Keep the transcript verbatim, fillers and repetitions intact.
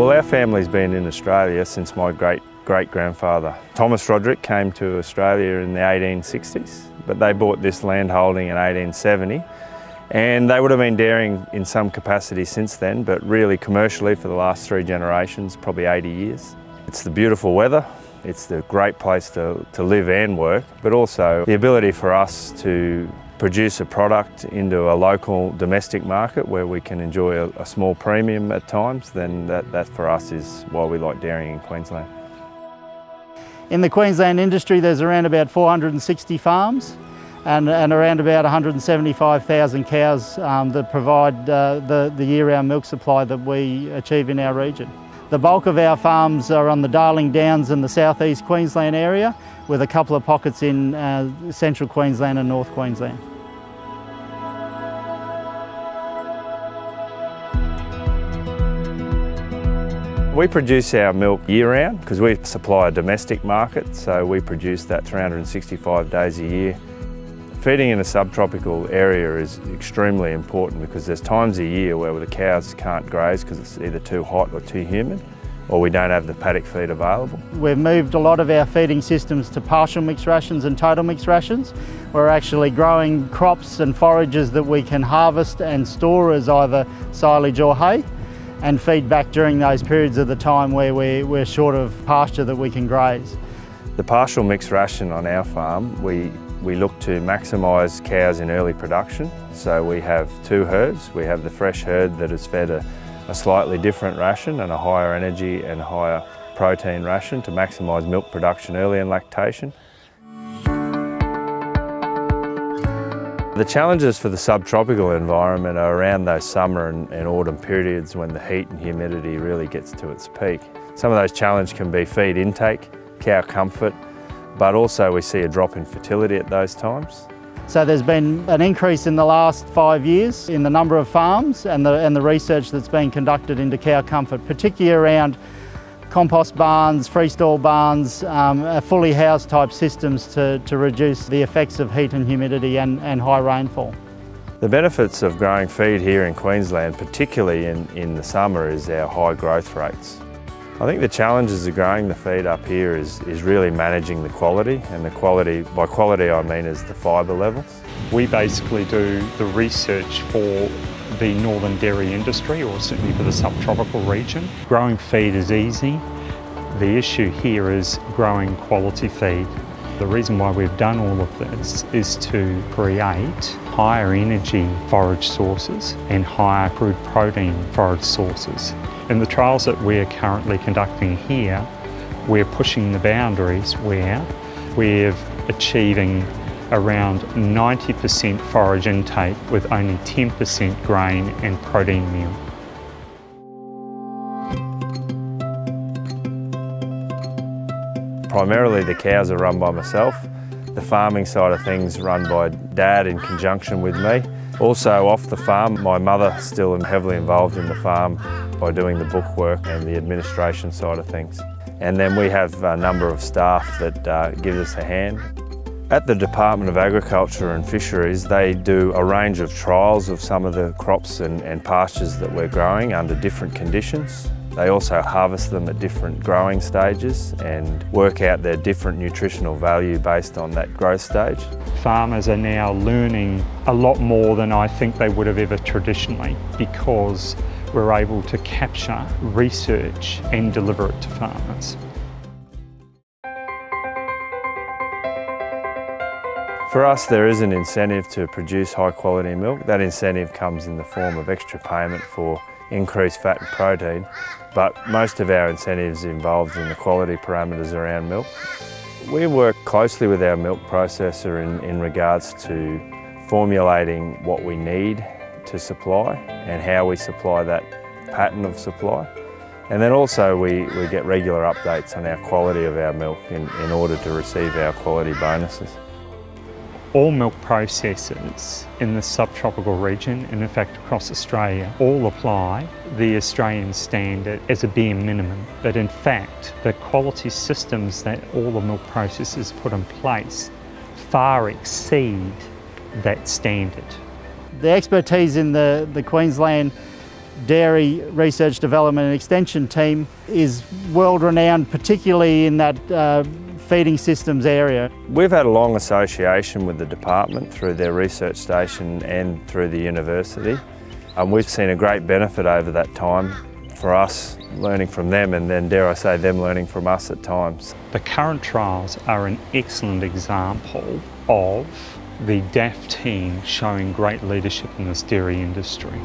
Well, our family's been in Australia since my great-great-grandfather. Thomas Roderick came to Australia in the eighteen sixties, but they bought this land holding in eighteen seventy, and they would have been dairying in some capacity since then, but really commercially for the last three generations, probably eighty years. It's the beautiful weather, it's the great place to, to live and work, but also the ability for us to produce a product into a local domestic market where we can enjoy a, a small premium at times, then that, that for us is why we like dairying in Queensland. In the Queensland industry there's around about four hundred and sixty farms and, and around about one hundred and seventy-five thousand cows um, that provide uh, the, the year-round milk supply that we achieve in our region. The bulk of our farms are on the Darling Downs in the southeast Queensland area, with a couple of pockets in uh, central Queensland and north Queensland. We produce our milk year-round because we supply a domestic market, so we produce that three hundred and sixty-five days a year. Feeding in a subtropical area is extremely important because there's times a year where the cows can't graze because it's either too hot or too humid, or we don't have the paddock feed available. We've moved a lot of our feeding systems to partial mix rations and total mix rations. We're actually growing crops and forages that we can harvest and store as either silage or hay, and feed back during those periods of the time where we're short of pasture that we can graze. The partial mix ration on our farm, we We look to maximise cows in early production, so we have two herds. We have the fresh herd that is fed a, a slightly different ration and a higher energy and higher protein ration to maximise milk production early in lactation. The challenges for the subtropical environment are around those summer and, and autumn periods when the heat and humidity really gets to its peak. Some of those challenges can be feed intake, cow comfort, but also we see a drop in fertility at those times. So there's been an increase in the last five years in the number of farms and the, and the research that's been conducted into cow comfort, particularly around compost barns, freestall barns, um, fully housed type systems to, to reduce the effects of heat and humidity and, and high rainfall. The benefits of growing feed here in Queensland, particularly in, in the summer, is our high growth rates. I think the challenges of growing the feed up here is, is really managing the quality, and the quality, by quality I mean is the fibre levels. We basically do the research for the northern dairy industry, or certainly for the subtropical region. Growing feed is easy. The issue here is growing quality feed. The reason why we've done all of this is to create higher energy forage sources and higher crude protein forage sources. In the trials that we're currently conducting here, we're pushing the boundaries where we're achieving around ninety percent forage intake with only ten percent grain and protein meal. Primarily the cows are run by myself. The farming side of things run by Dad in conjunction with me. Also off the farm, my mother still is heavily involved in the farm by doing the book work and the administration side of things. And then we have a number of staff that uh, give us a hand. At the Department of Agriculture and Fisheries, they do a range of trials of some of the crops and, and pastures that we're growing under different conditions. They also harvest them at different growing stages and work out their different nutritional value based on that growth stage. Farmers are now learning a lot more than I think they would have ever traditionally, because we're able to capture research and deliver it to farmers. For us, there is an incentive to produce high quality milk. That incentive comes in the form of extra payment for increased fat and protein, but most of our incentives involved in the quality parameters around milk. We work closely with our milk processor in, in regards to formulating what we need to supply and how we supply that pattern of supply. And then also we, we get regular updates on our quality of our milk in, in order to receive our quality bonuses. All milk processors in the subtropical region, and in fact across Australia, all apply the Australian standard as a bare minimum. But in fact, the quality systems that all the milk processors put in place far exceed that standard. The expertise in the, the Queensland dairy research, development and extension team is world renowned, particularly in that uh, feeding systems area. We've had a long association with the department through their research station and through the university. Um, we've seen a great benefit over that time for us learning from them, and then dare I say them learning from us at times. The current trials are an excellent example of the D A F team showing great leadership in this dairy industry.